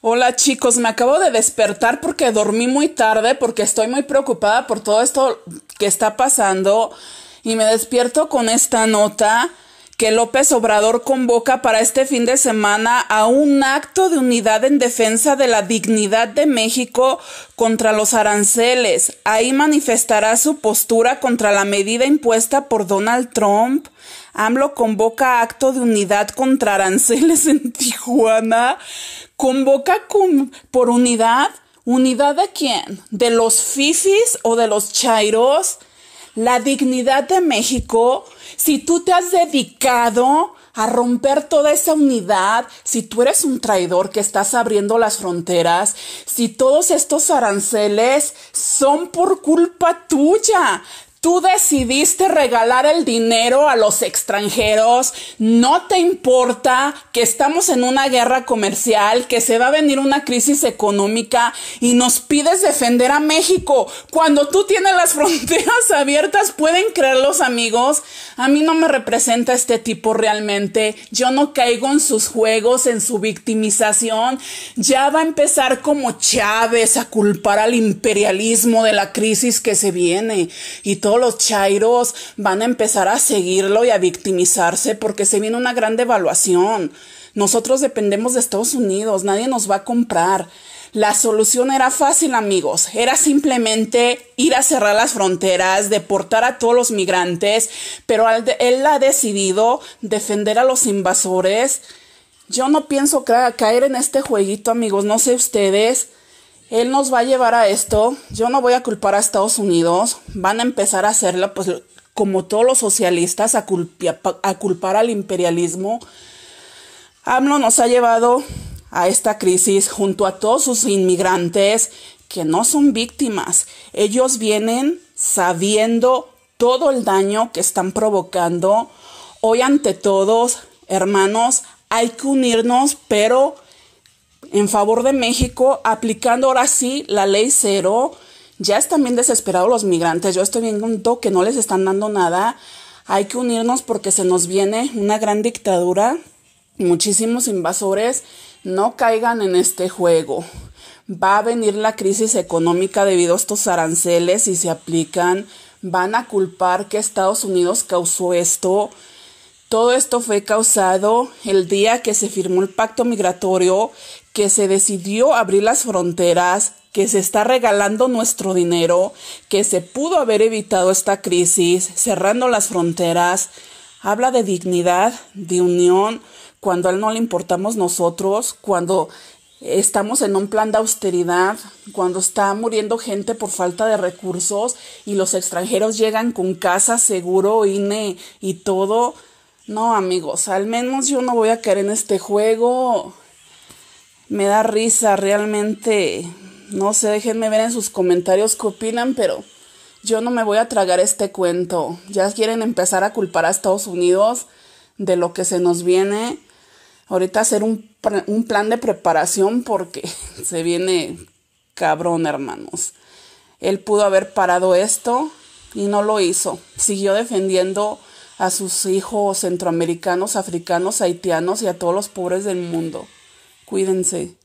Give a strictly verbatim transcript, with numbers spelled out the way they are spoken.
Hola chicos, me acabo de despertar porque dormí muy tarde, porque estoy muy preocupada por todo esto que está pasando y me despierto con esta nota que López Obrador convoca para este fin de semana a un acto de unidad en defensa de la dignidad de México contra los aranceles. Ahí manifestará su postura contra la medida impuesta por Donald Trump. AMLO convoca acto de unidad contra aranceles en Tijuana. ¿Convoca con, por unidad? ¿Unidad de quién? ¿De los fifis o de los chairos? La dignidad de México, si tú te has dedicado a romper toda esa unidad, si tú eres un traidor que estás abriendo las fronteras, si todos estos aranceles son por culpa tuya, tú decidiste regalar el dinero a los extranjeros, no te importa que estamos en una guerra comercial, que se va a venir una crisis económica y nos pides defender a México. Cuando tú tienes las fronteras abiertas, ¿pueden creerlos, amigos? A mí no me representa este tipo realmente. Yo no caigo en sus juegos, en su victimización. Ya va a empezar como Chávez a culpar al imperialismo de la crisis que se viene y todo. Todos los chairos van a empezar a seguirlo y a victimizarse porque se viene una gran devaluación. Nosotros dependemos de Estados Unidos, nadie nos va a comprar. La solución era fácil, amigos, era simplemente ir a cerrar las fronteras, deportar a todos los migrantes, pero él ha decidido defender a los invasores. Yo no pienso ca- caer en este jueguito, amigos, no sé ustedes. Él nos va a llevar a esto. Yo no voy a culpar a Estados Unidos. Van a empezar a hacerla, pues, como todos los socialistas, a, culpia, a culpar al imperialismo. AMLO nos ha llevado a esta crisis junto a todos sus inmigrantes que no son víctimas. Ellos vienen sabiendo todo el daño que están provocando. Hoy, ante todos, hermanos, hay que unirnos, pero en favor de México, aplicando ahora sí la ley cero. Ya están bien desesperados los migrantes. Yo estoy viendo que no les están dando nada. Hay que unirnos porque se nos viene una gran dictadura. Muchísimos invasores, no caigan en este juego. Va a venir la crisis económica debido a estos aranceles y se aplican. Van a culpar que Estados Unidos causó esto. Todo esto fue causado el día que se firmó el pacto migratorio, que se decidió abrir las fronteras, que se está regalando nuestro dinero, que se pudo haber evitado esta crisis cerrando las fronteras. Habla de dignidad, de unión, cuando a él no le importamos nosotros, cuando estamos en un plan de austeridad, cuando está muriendo gente por falta de recursos y los extranjeros llegan con casa, seguro, I N E y todo. No, amigos, al menos yo no voy a caer en este juego. Me da risa, realmente. No sé, déjenme ver en sus comentarios qué opinan, pero yo no me voy a tragar este cuento. Ya quieren empezar a culpar a Estados Unidos de lo que se nos viene. Ahorita hacer un, un plan de preparación porque se viene cabrón, hermanos. Él pudo haber parado esto y no lo hizo. Siguió defendiendo a sus hijos centroamericanos, africanos, haitianos y a todos los pobres del mundo. Cuídense.